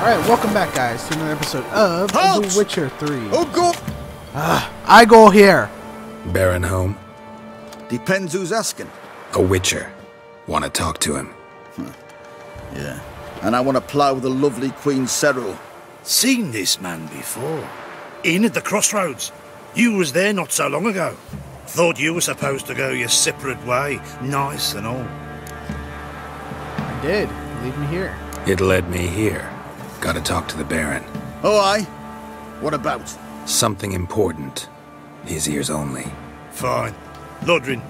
Alright, welcome back, guys, to another episode of The Witcher 3. Oh, go! I go here. Baron home? Depends who's asking. A Witcher. Want to talk to him? Yeah. And I want to plough the lovely Queen Ciri. Seen this man before. In at the crossroads. You was there not so long ago. Thought you were supposed to go your separate way, nice and all. I did. Lead me here. It led me here. Gotta talk to the Baron. Oh, aye? What about? Something important. His ears only. Fine. Lodrin,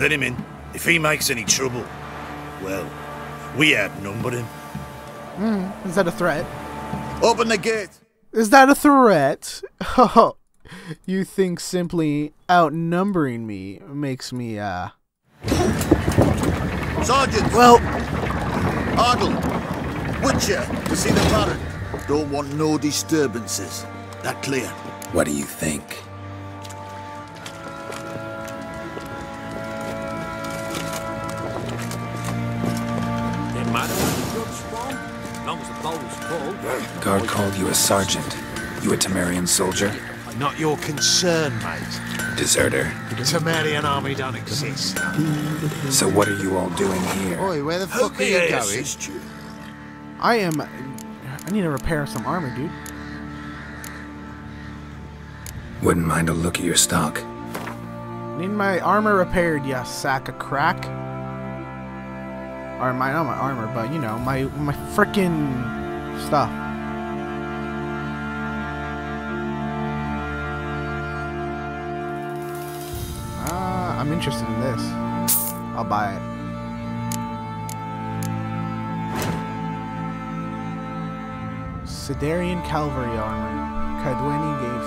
let him in. If he makes any trouble, well, we outnumber him. Is that a threat? Open the gate! Is that a threat? Oh, you think simply outnumbering me makes me, Sergeant! Well... Ardle! Witcher, to see the Baron. Don't want no disturbances. That clear? What do you think? Didn't matter where the judge from, as long as the bowl was full. Guard called you a sergeant. You a Temerian soldier? Not your concern, mate. Deserter. The Temerian army don't exist. So what are you all doing here? Oi, where the fuck are you going? I need to repair some armor, dude. Wouldn't mind a look at your stock. Need my armor repaired, ya sack of crack. Or my, not my armor, but you know, my frickin' stuff. I'm interested in this. I'll buy it. Sedarian Cavalry Armor. Cadwini gave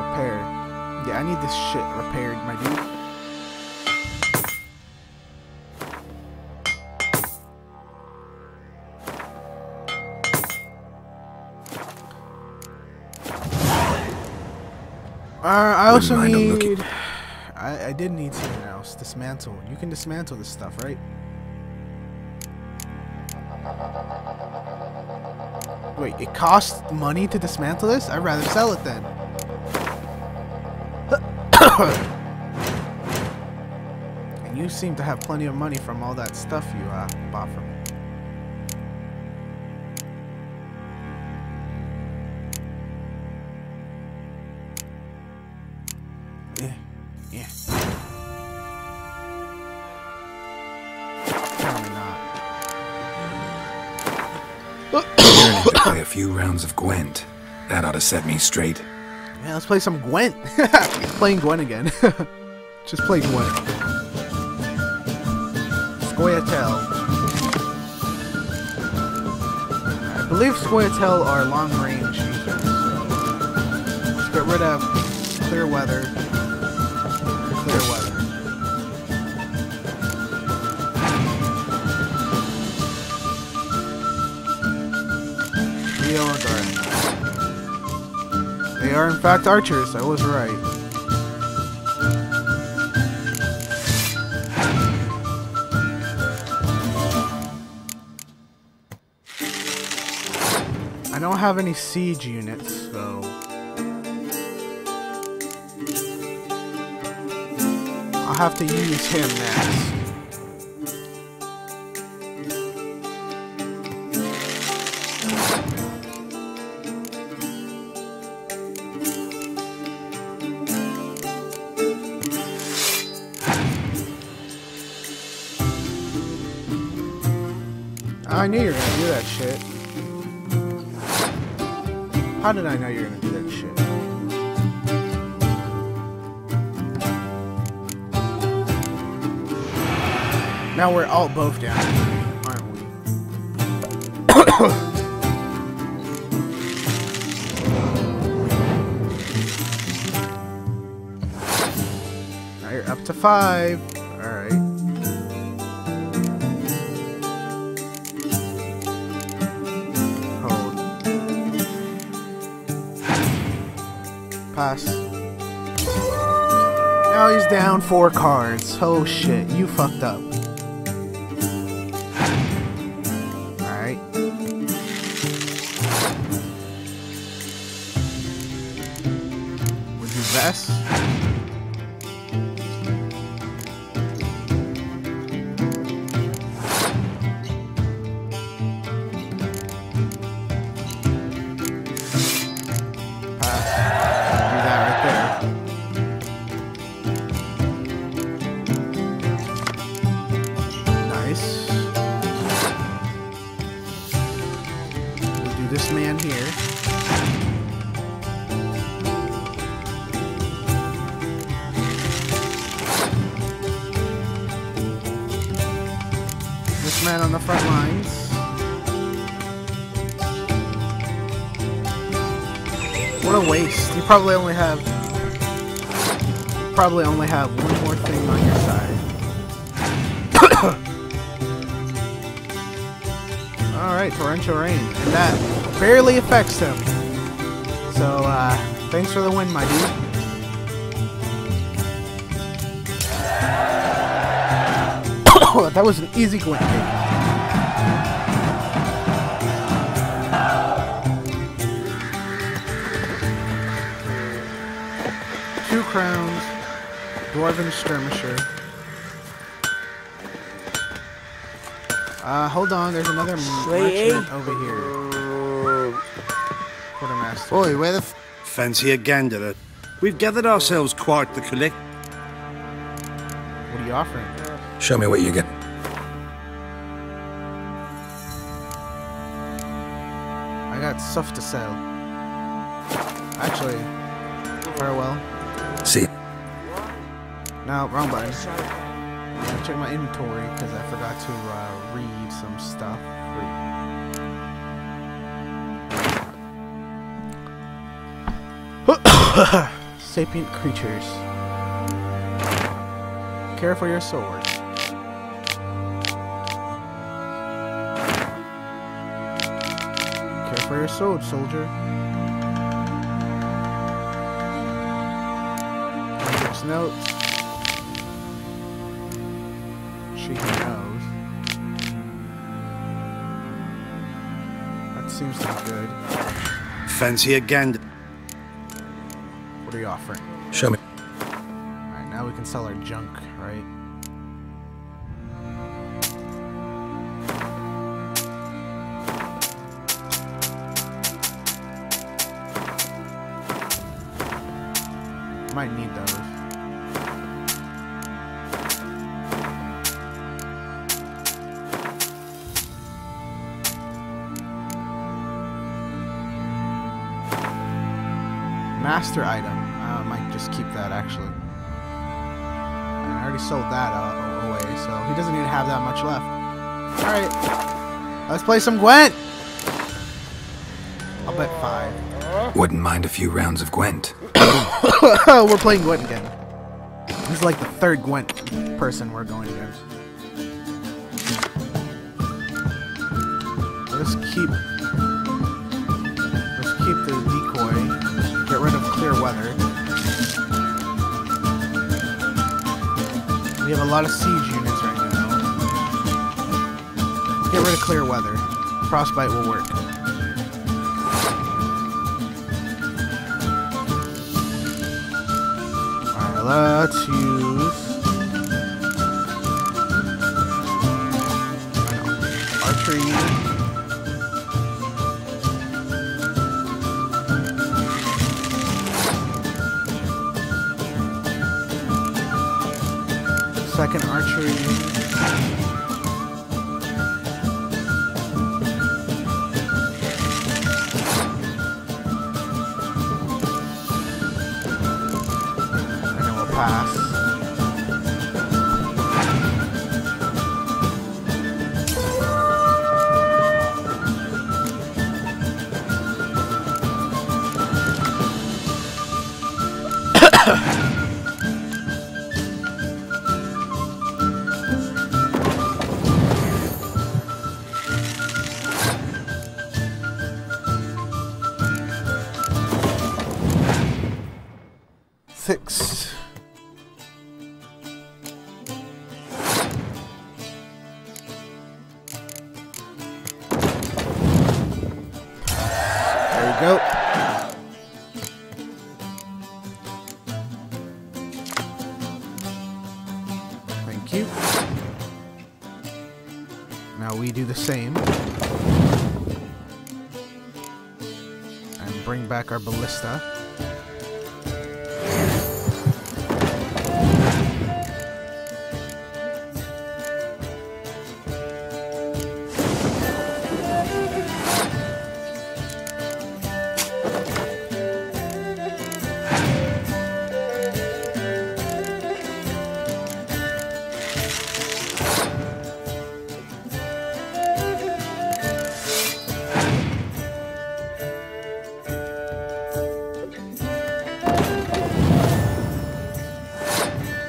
repair. Yeah, I need this shit repaired, my dude. I also need... I did need something else. Dismantle. You can dismantle this stuff, right? Wait, it costs money to dismantle this? I'd rather sell it then. And you seem to have plenty of money from all that stuff you bought from me. A few rounds of Gwent. That ought to set me straight. Yeah, let's play some Gwent. Playing Gwent again. Just play Gwent. Scoia'tael. I believe Scoia'tael are long-range users, so let's get rid of clear weather. Clear weather. They are in fact archers, I was right. I don't have any siege units, though. I'll have to use him next. I knew you were gonna do that shit. How did I know you were gonna do that shit? Now we're all both down, aren't we? Now you're up to 5. Alright. Pass. Now he's down 4 cards. Oh shit, you fucked up. Alright. this. Probably only have one more thing on your side. Alright, torrential rain. And that barely affects him. So thanks for the win, my dude. That was an easy Gwent game. Crowns, Dwarven Skirmisher. Hold on, there's another merchant over here. Quartermaster. Oi, where the f fancy a gander? We've gathered ourselves quite the collect. What are you offering? Show me what you get. I got stuff to sell. Actually, farewell. See. No, wrong button. Check my inventory because I forgot to read some stuff. Sapient creatures. Care for your sword. Care for your sword, soldier. Notes. She knows. That seems so good. Fancy again. What are you offering? Show me. Alright, now we can sell our junk, right? Might need those. Master item. I might just keep that actually. I already sold that away, so he doesn't even have that much left. Alright. Let's play some Gwent! I'll bet 5. Wouldn't mind a few rounds of Gwent. We're playing Gwent again. This is like the third Gwent person we're going against. Let's keep the get rid of clear weather. We have a lot of siege units right now. Get rid of clear weather. Frostbite will work. Alright, let's use archery unit. Second archery. And then we'll pass. bring back our ballista.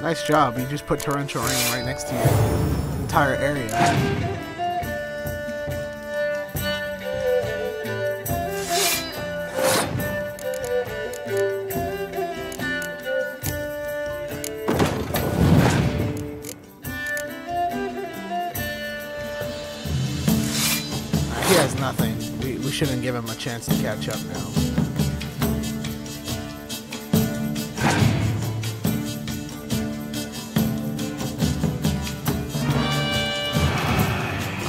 Nice job, you just put torrential rain right next to your entire area. He has nothing. We shouldn't give him a chance to catch up now.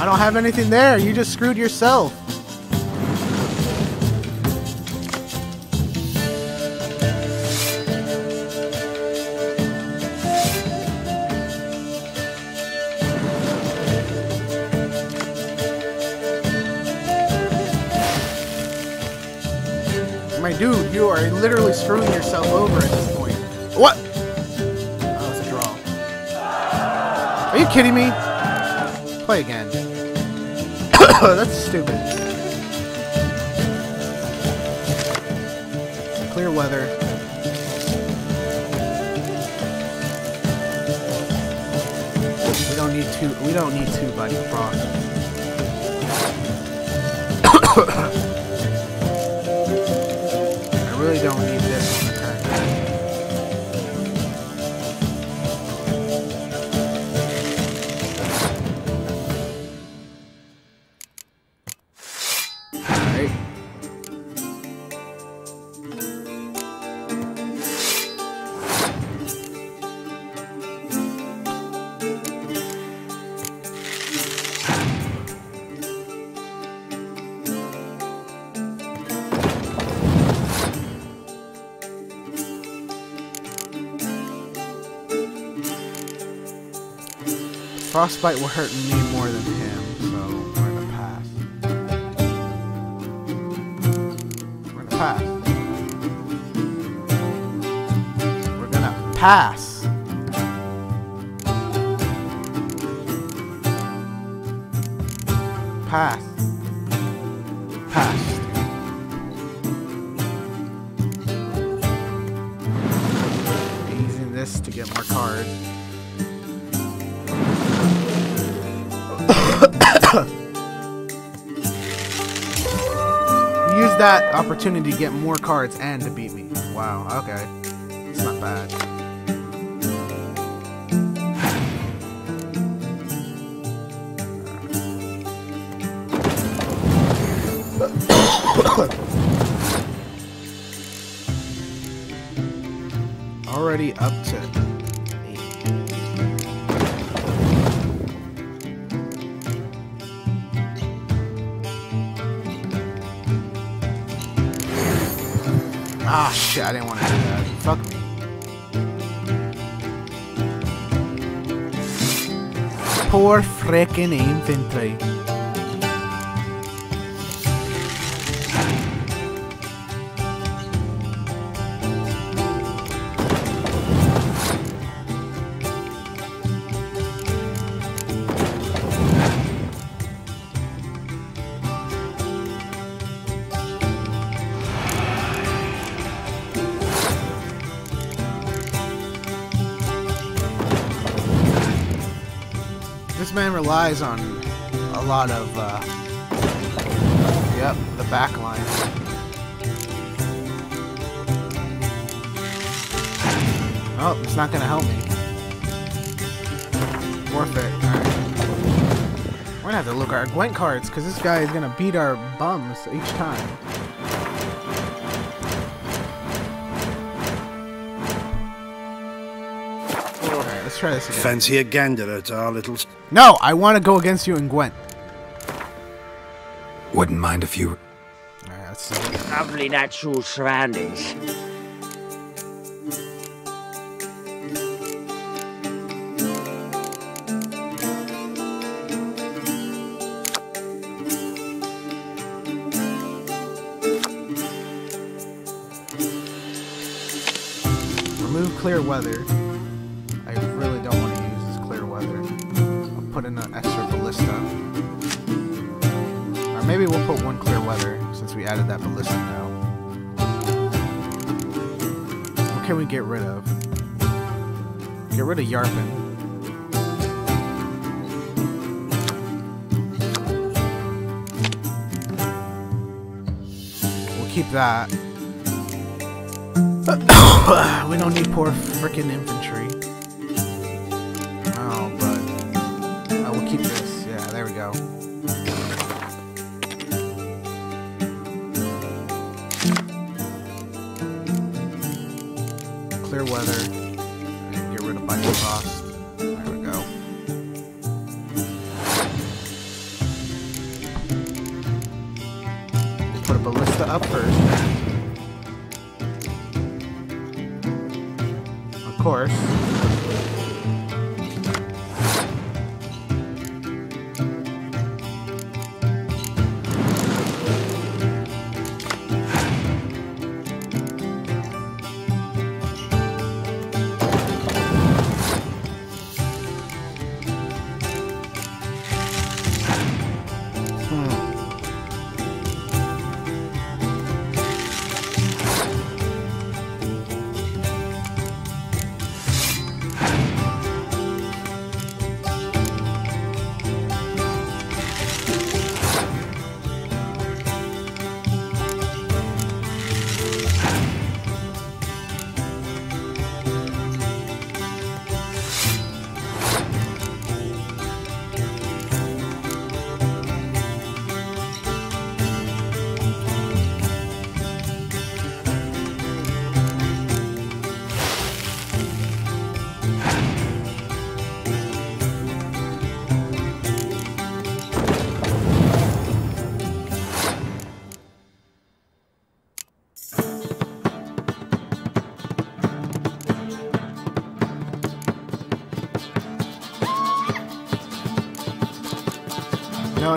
I don't have anything there. You just screwed yourself. My dude, you are literally screwing yourself over at this point. What? Oh, it's a draw. Are you kidding me? Play again. That's stupid. Clear weather. We don't need two buddy Prong. I really don't need this on the turn. Frostbite will hurt me more than him, so we're gonna pass. We're gonna pass. We're gonna pass. Pass. Pass. Using this to get more cards. Use that opportunity to get more cards and to beat me. Wow, okay. It's not bad. Already up to... Ah, shit, I didn't want to do that. Fuck me. Poor frickin' infantry. Relies on a lot of, yep, the back line. Oh, it's not gonna help me. Forfeit, alright. We're gonna have to look at our Gwent cards, because this guy is gonna beat our bums each time. Try this again. Fancy a gander at our little... No, I want to go against you in Gwent. Wouldn't mind if you... That's lovely natural surroundings. Remove clear weather. I really don't want to use this clear weather. I'll put in an extra ballista. Or maybe we'll put one clear weather. We added that ballista now. What can we get rid of? Get rid of Yarpen. We'll keep that. We don't need poor frickin' infantry. Oh, but we'll keep this. Yeah, there we go. Weather and get rid of binding cost. There we go. Put a ballista up first. Of course. No.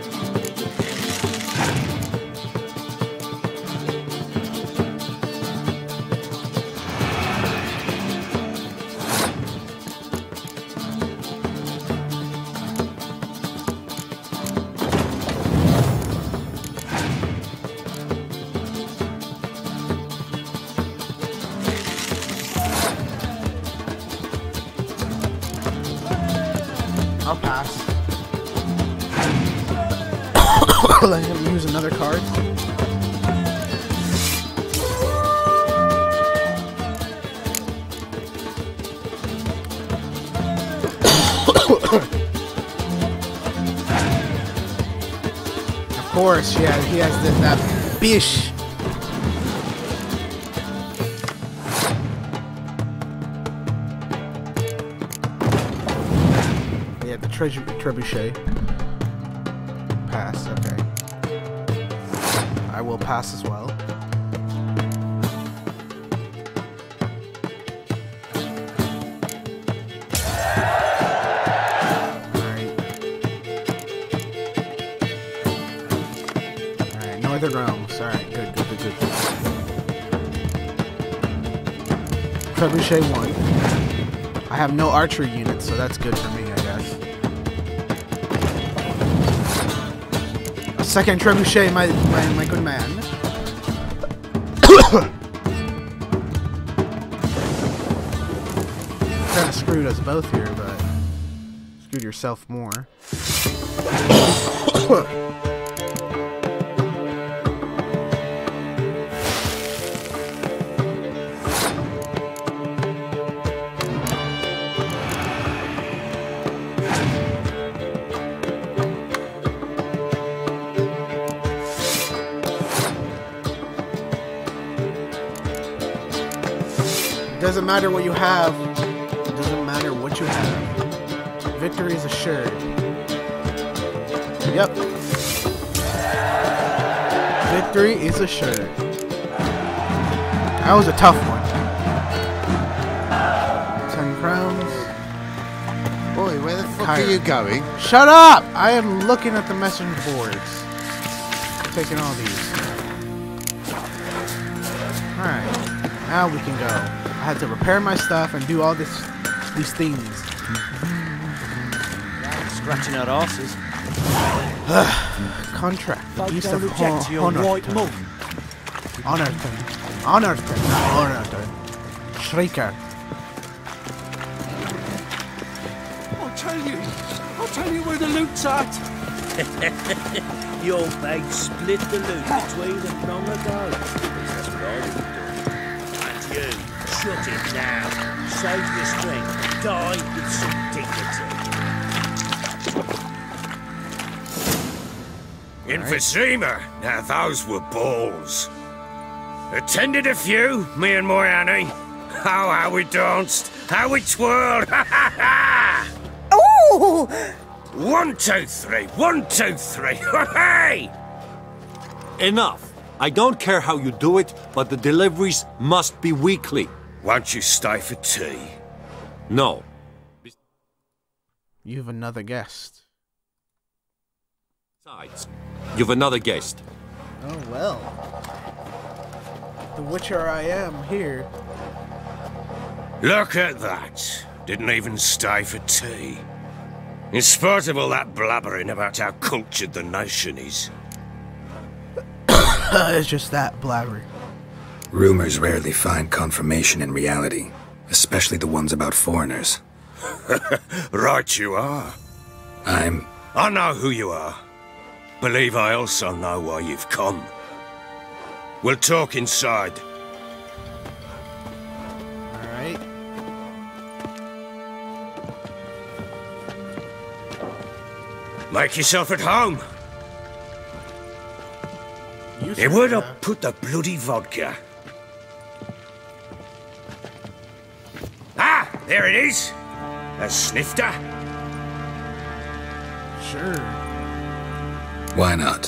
Let him use another card. Of course, yeah, he has that bish. Yeah, the treasure trebuchet. Pass. Okay. I will pass as well. Alright. Alright, Northern Realms. Alright, good. Trebuchet 1. I have no archery units, so that's good for me, I guess. A second trebuchet, my good man. Kinda screwed us both here, but screwed yourself more. Doesn't matter what you have. It doesn't matter what you have. Victory is assured. Yep. Victory is assured. That was a tough one. 10 crowns. Boy, where the fuck are you going? Shut up! I am looking at the message boards. I'm taking all these. Alright. Now we can go. I had to repair my stuff and do all these things. Scratching our asses. Contract. The beast of Honorton. Shrieker. I'll tell you where the loot's at. Your bag split the loot between them long ago. That's what I would do. And you, shut it now. Save your strength. Die with some dignity. Emphysema. Now those were balls. Attended a few, me and my Annie. Oh, how we danced. How we twirled. Ha ha ha! 1, 2, 3, 1, 2, 3, hooray! Enough. I don't care how you do it, but the deliveries must be weekly. Won't you stay for tea? No. You've another guest. Besides, you've another guest. Oh well. The Witcher I am here. Look at that. Didn't even stay for tea. In spite of all that blabbering about how cultured the nation is. It's just that blabbering. Rumors rarely find confirmation in reality, especially the ones about foreigners. Right you are. I know who you are. Believe I also know why you've come. We'll talk inside. Alright. Make yourself at home. They would have put the bloody vodka. Ah, there it is. A snifter. Sure. Why not?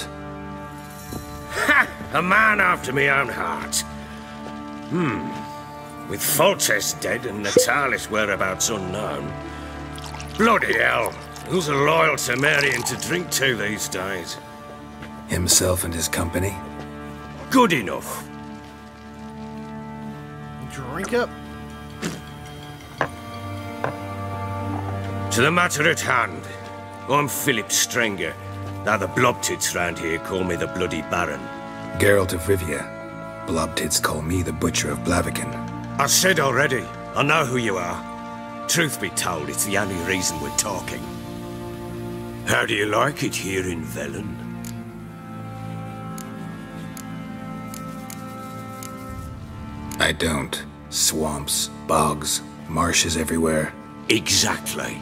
Ha! A man after my own heart. With Foltest dead and Natalis whereabouts unknown. Bloody hell. Who's a loyal Temerian to drink to these days? Himself and his company? Good enough. Drink up. To the matter at hand. I'm Philip Strenger. Now the blobtits round here call me the Bloody Baron. Geralt of Rivia. Blobtits call me the Butcher of Blaviken. I said already, I know who you are. Truth be told, it's the only reason we're talking. How do you like it here in Velen? I don't. Swamps, bogs, marshes everywhere. Exactly.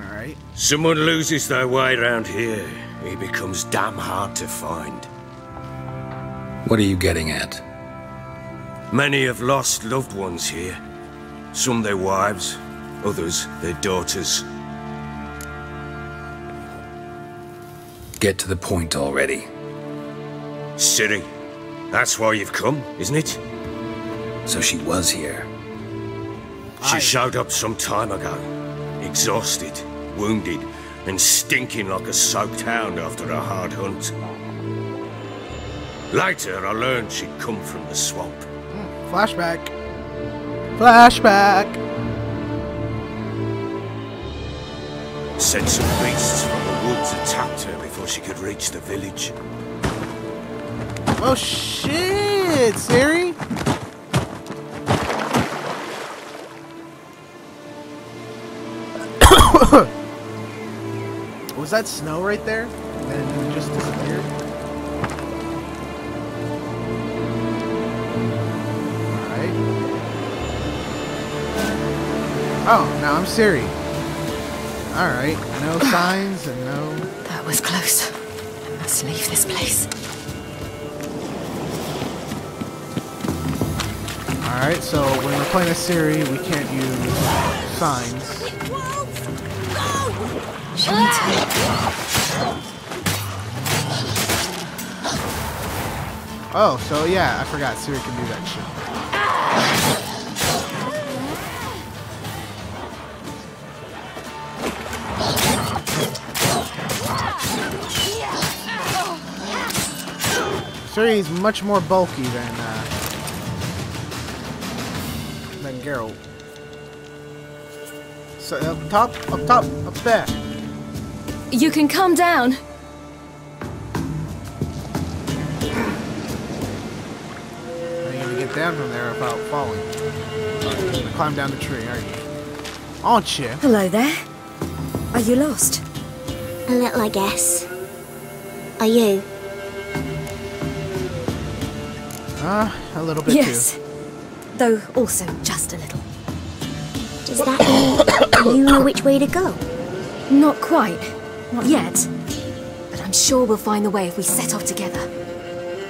Alright. Someone loses their way around here. He becomes damn hard to find. What are you getting at? Many have lost loved ones here. Some their wives, others their daughters. Get to the point already. Ciri, that's why you've come, isn't it? So she was here. She showed up some time ago. Exhausted, wounded, and stinking like a soaked hound after a hard hunt. Later, I learned she'd come from the swamp. Flashback. Flashback. Said some beasts from the woods attacked her before she could reach the village. Oh shit, Ciri! Was that snow right there? And it just disappeared? Alright. Oh, now I'm Ciri. Alright, no signs and no... That was close. I must leave this place. Alright, so when we're playing a Ciri, we can't use signs. She needs help. Oh, so yeah, I forgot Ciri can do that shit. Ciri is much more bulky than Geralt. So up there. You can come down. I'm gonna get down from there without falling. Climb down the tree, aren't you? Aren't you? Hello there. Are you lost? A little, I guess. Are you? A little bit, yes. Too. Yes, though also just a little. Does that mean you know which way to go? Not quite. Not yet. But I'm sure we'll find the way if we set off together.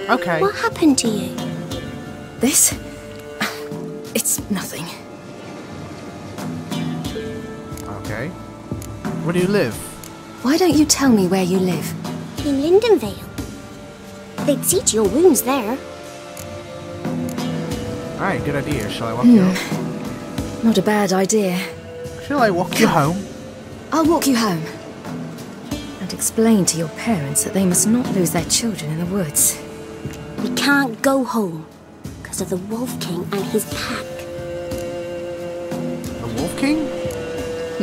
Okay. What happened to you? This? It's nothing. Okay. Where do you live? Why don't you tell me where you live? In Lindenvale. They'd see to your wounds there. Alright, good idea. Shall I walk you home? Not a bad idea. Shall I walk you home? I'll walk you home. And explain to your parents that they must not lose their children in the woods. We can't go home. Because of the Wolf King and his pack. The Wolf King?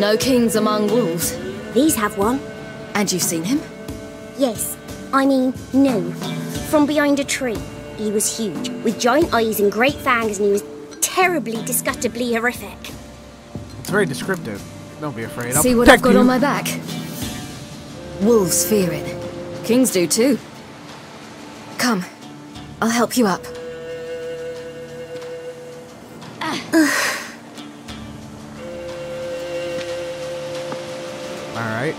No kings among wolves. These have one. And you've seen him? Yes. I mean, no. From behind a tree. He was huge, with giant eyes and great fangs, and he was terribly, disgustably horrific. It's very descriptive. Don't be afraid. See what I've got on my back? Wolves fear it. Kings do too. Come, I'll help you up. All right.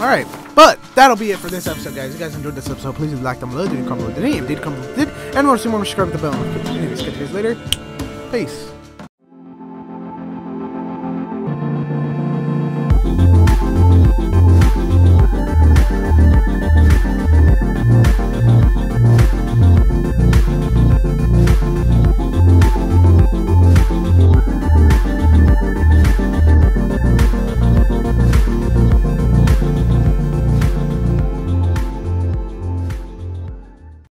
All right. But that'll be it for this episode, guys. If you guys enjoyed this episode, please like them below. Did you comment below? Did you? If you did, comment below. Did you? And want to see more, subscribe to the bell. Anyways, catch you guys later. Peace.